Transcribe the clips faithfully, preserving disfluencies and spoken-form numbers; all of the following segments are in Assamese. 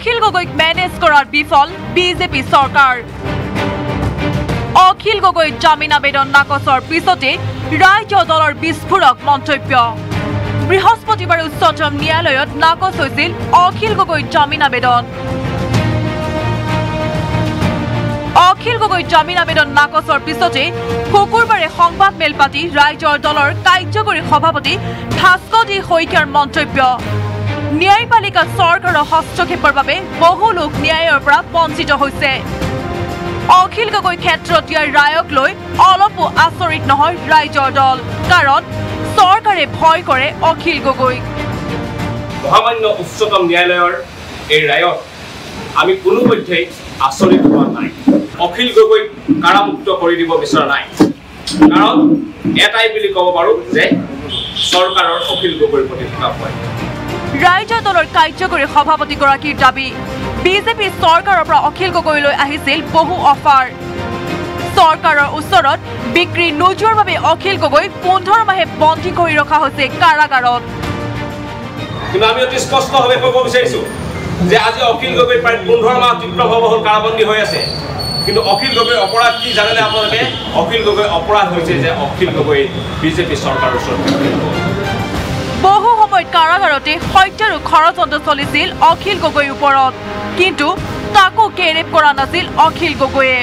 অখিল গগৈক মেনেজ কৰাৰ বিফল বিজেপি চৰকাৰ। অখিল গগৈ জামিন আবেদন নাকচৰ পিছতে ৰাজ্য দলৰ বিস্ফোৰক মন্তব্য। বৃহস্পতিবাৰ উচ্চতম ন্যায়ালয়ত নাকচ হৈছিল অখিল গগৈ জামিন আবেদন। অখিল গগৈ জামিন আবেদন নাকচৰ পিছতে শুকুৰবাৰে সংবাদ মেল পাতি ৰাজ্যৰ দলৰ কাৰ্যকৰী সভাপতি ভাস্কৰজি শইকীয়াৰ মন্তব্য। ন্যায়পালিকা চৰকাৰৰ হস্তক্ষেপৰ বাবে বহু লোক ন্যায়ৰ পৰা বঞ্চিত হৈছে। অখিল গগৈ ক্ষেত্ৰত ইয়াৰ ৰায়ক লৈ অলপো আচৰিত নহয় ৰাজ্যৰ দল, কাৰণ চৰকাৰে ভয় কৰে অখিল গগৈক। মহামান্য উচ্চতম ন্যায়ালয়ৰ এই ৰায়ত আমি কোনোপধ্যেই আচৰিত হোৱা নাই। অখিল গগৈক কাৰামুক্ত কৰি দিব বিচৰা নাই, কাৰণ এটাই বুলি ক'ব পাৰোঁ যে চৰকাৰৰ অখিল গগৈৰ প্ৰতি থকা ভয়। ৰাজ্য দলৰ কাৰ্যকৰী সভাপতিগৰাকীৰ দাবী, বিজেপি চৰকাৰৰ পৰা অখিল গগৈলৈ আহিছিল বহু অফাৰ। চৰকাৰৰ ওচৰত বিক্ৰী নোযোৱাৰ বাবে অখিল গগৈ পোন্ধৰ মাহে বন্দী কৰি ৰখা হৈছে কাৰাগাৰত। কিন্তু আমি অতি স্পষ্টভাৱে ক'ব বিচাৰিছো যে আজি অখিল গগৈ প্ৰায় পোন্ধৰ মাহ অতিক্ৰমণ কাৰাবন্দী হৈ আছে। কিন্তু অখিল গগৈৰ অপৰাধ কি জানেনে আপোনালোকে? অখিল গগৈৰ অপৰাধ হৈছে যে অখিল গগৈ বিজেপি চৰকাৰৰ ওচৰত বহু সময় কাৰাগাৰতে হত্যাৰ ষড়যন্ত্ৰ চলিছিল অখিল গগৈৰ ওপৰত, কিন্তু তাকো কেৰেপ কৰা নাছিল অখিল গগৈয়ে।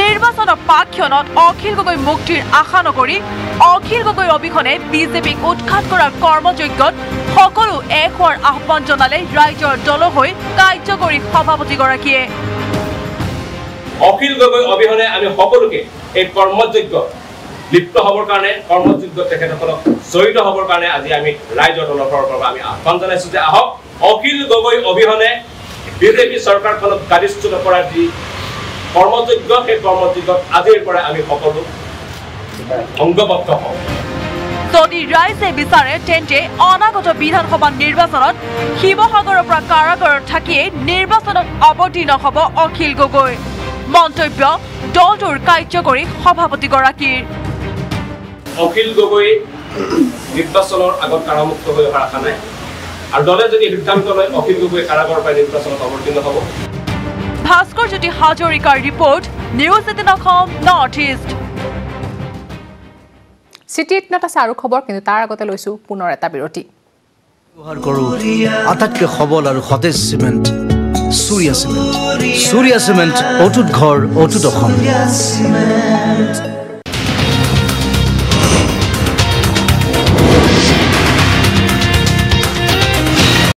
নিৰ্বাচনৰ প্ৰাকক্ষণত অখিল গগৈ মুক্তিৰ আশা নকৰি অখিল গগৈৰ অবিহনে বিজেপিক উৎখাত কৰাৰ কৰ্মযজ্ঞত সকলো এক হোৱাৰ আহ্বান জনালে ৰাইজৰ দল হৈ কাৰ্যকৰী সভাপতিগৰাকীয়ে। অখিল গগৈ অবিহনে আমি সকলোকে এই কৰ্মযজ্ঞ লিপ্ত হবৰ কাৰণে, কৰ্মযুদ্ধত তেখেতসকলক জড়িত হবৰ কাৰণে আজি আমি ৰাইজৰ দলৰ তৰফৰ পৰা আমি আহ্বান জনাইছো যে আহক, অখিল গগৈ অবিহনে বিজেপি চৰকাৰখনক গালিচ্যুত কৰাৰ যি কৰ্মযজ্ঞ, সেই কৰ্মযজ্ঞত আজিৰ পৰা আমি সকলো অংগবদ্ধ হওঁ। যদি ৰাইজে বিচাৰে তেন্তে অনাগত বিধানসভা নিৰ্বাচনত শিৱসাগৰৰ পৰা কাৰাগাৰত থাকিয়ে নিৰ্বাচনত অৱতীৰ্ণ হ'ব অখিল গগৈ। মন্তব্য দলটোৰ কাৰ্যকৰী সভাপতিগৰাকীৰ। অখিল গগৈ নিৰ্বাচনৰ আগত কাৰামুক্ত হৈ অহাৰ আশা নাই, আৰু দলে যদি সিদ্ধান্ত লয় অখিল গগৈ কাৰাগাৰৰ পৰা নিৰ্বাচনত অৱতীৰ্ণ হ'ব। ভাস্কৰজ্যোতি হাজৰিকাৰ report, news eighteen Assam north east. চিটি এইটিনত আছে আৰু খবৰ, কিন্তু তাৰ আগতে লৈছো পুনৰ এটা বিৰতি। ব্যৱহাৰ কৰো আটাইতকৈ সবল আৰু সতেজ cement Surya cement. Surya cement, অটুট ঘৰ অটুট অসম।